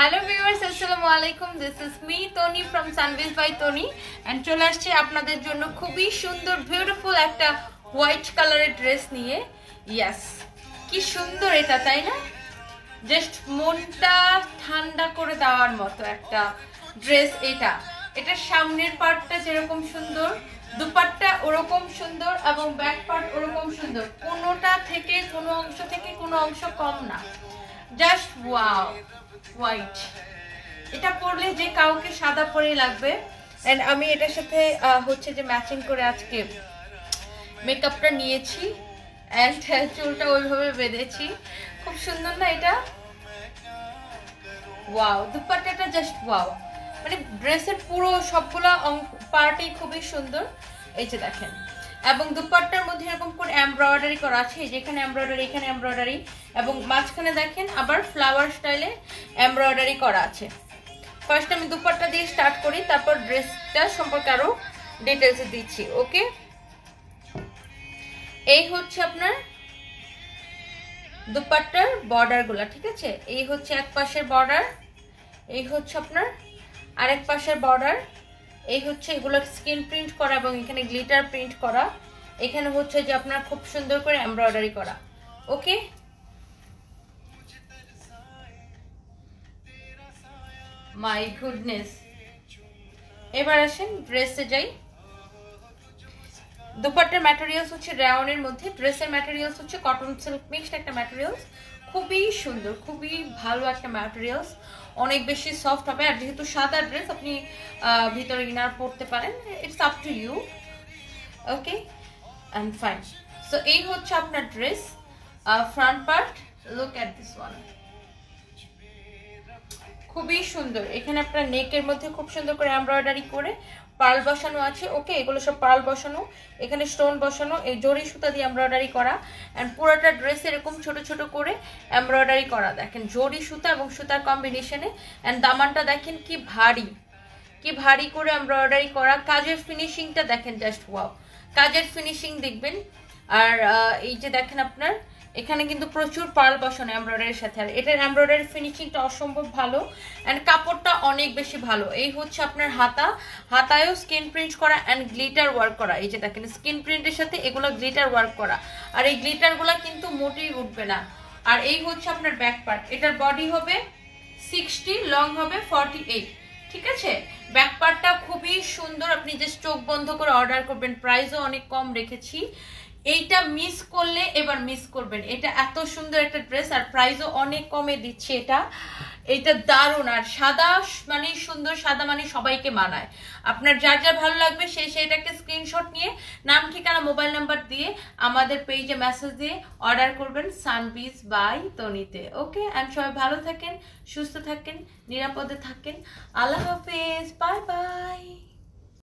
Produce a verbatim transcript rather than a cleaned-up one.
Hello viewers, Assalamualaikum. This is me, Tony from Sanvee's by Tony, and chole asche apnader jonno khubi sundor beautiful ekta white color dress niye. Yes, ki sundor eta tai na, just monta thanda kore dewar moto ekta dress eta. Eta samner part ta jerokom sundor, dupatta orokom sundor ebong back part orokom sundor, konota theke kono ongsho theke kono ongsho kom na. Just wow, white. এটা পরলে যে কাউকে সাদা পরে লাগবে, and আমি এটার সাথে হচ্ছে যে ম্যাচিং করে আজকে মেকআপটা নিয়েছি, and চুলটা ওইভাবে বেঁধেছি, খুব সুন্দর না এটা? Wow, দুপাট্টাটা just wow. মানে ড্রেসের পুরো সবগুলা পার্টই খুবই সুন্দর, এই যে দেখেন। এবং দুপাট্টার মধ্যে এরকম করে এমব্রয়ডারি করা আছে, যেখানে এমব্রয়ডারি এখানে এমব্রয়ডারি, এবং মাঝখানে দেখেন আবার ফ্লাওয়ার স্টাইলে এমব্রয়ডারি করা আছে। ফার্স্ট আমি দুপাট্টা দিয়ে স্টার্ট করি, তারপর ড্রেসটা সম্পর্কে আরো ডিটেইলস দিচ্ছি। ওকে, এই হচ্ছে আপনার দুপাট্টার বর্ডারগুলো, ঠিক আছে? এই হচ্ছে এক পাশের বর্ডার, এই হচ্ছে আপনার আরেক পাশের বর্ডার, এই হচ্ছে এগুলো স্কিন প্রিন্ট করা এবং এখানে গ্লিটার প্রিন্ট করা, এখানে হচ্ছে যে আপনার খুব সুন্দর করে এমব্রয়ডারি করা। Okay, my goodness. এবার আসেন ড্রেসে যাই। দুপাট্টার ম্যাটেরিয়ালস হচ্ছে রাউনের মধ্যে, ড্রেসের ম্যাটেরিয়ালস হচ্ছে কটন সিল্ক মিক্সড একটা ম্যাটেরিয়ালস, খুবই সুন্দর, খুবই ভালো একটা ম্যাটেরিয়ালস, অনেক বেশি সফট হবে। আর যেহেতু সাদা ড্রেস, আপনি ভিতরে ইনার পরতে পারেন, it's up to you. Okay and fine. So এই হচ্ছে আপনার dress front part, look at this one, খুবই সুন্দর। এখানে আপনার নেকের মধ্যে খুব সুন্দর করে এমব্রয়ডারি করে পার্ল বসানো আছে। ওকে, এগুলো সব পার্ল বসানো, এখানে স্টোন বসানো, এই জরি সুতা দিয়ে এমব্রয়ডারি করা, অ্যান্ড পুরোটা ড্রেস এরকম ছোট ছোট করে এমব্রয়ডারি করা, দেখেন জরি সুতা এবং সুতার কম্বিনেশনে। অ্যান্ড দামানটা দেখেন কি ভারী, কি ভারী করে এমব্রয়ডারি করা। কাজের ফিনিশিংটা দেখেন জাস্ট ওয়াও, কাজের ফিনিশিং দেখবেন। আর এই যে দেখেন আপনার এখানে কিন্তু প্রচুর পার্ল বসানো এমব্রয়ডারির সাথে, আর এটার এমব্রয়ডারি ফিনিশিংটা অসম্ভব ভালো, অ্যান্ড কাপড়টা অনেক বেশি ভালো। এই হচ্ছে আপনার হাতা, হাতায়ও স্কিন প্রিন্ট করা অ্যান্ড গ্লিটার ওয়ার্ক করা। এই যে দেখেন স্কিন প্রিন্টের সাথে এগুলো গ্লিটার ওয়ার্ক করা, আর এই গ্লিটারগুলো কিন্তু মোটেই উঠবে না। আর এই হচ্ছে আপনার ব্যাক পার্ট, এটার বডি হবে সিক্সটি, লং হবে ফর্টি এইট, ঠিক আছে? ব্যাক পার্টটা খুবই সুন্দর, আপনি জাস্ট চোখ বন্ধ করে অর্ডার করবেন, প্রাইসও অনেক কম রেখেছি। এইটা মিস করলে এবার মিস করবেন, এটা এত সুন্দর একটা ড্রেস আর প্রাইসও অনেক কমে দিচ্ছে। এটা এটা দারুণ, আর সাদা মানে সুন্দর, সাদা মানে সবাইকে মানায়। আপনার যার যার ভালো লাগবে সে সেটাকে স্ক্রিনশট নিয়ে নাম ঠিকানা মোবাইল নাম্বার দিয়ে আমাদের পেজে মেসেজ দিয়ে অর্ডার করবেন সানভিজ বাই তনিতে। ওকে, অ্যান্ড সবাই ভালো থাকেন, সুস্থ থাকেন, নিরাপদে থাকেন। আল্লাহ হাফেজ, বাই বাই।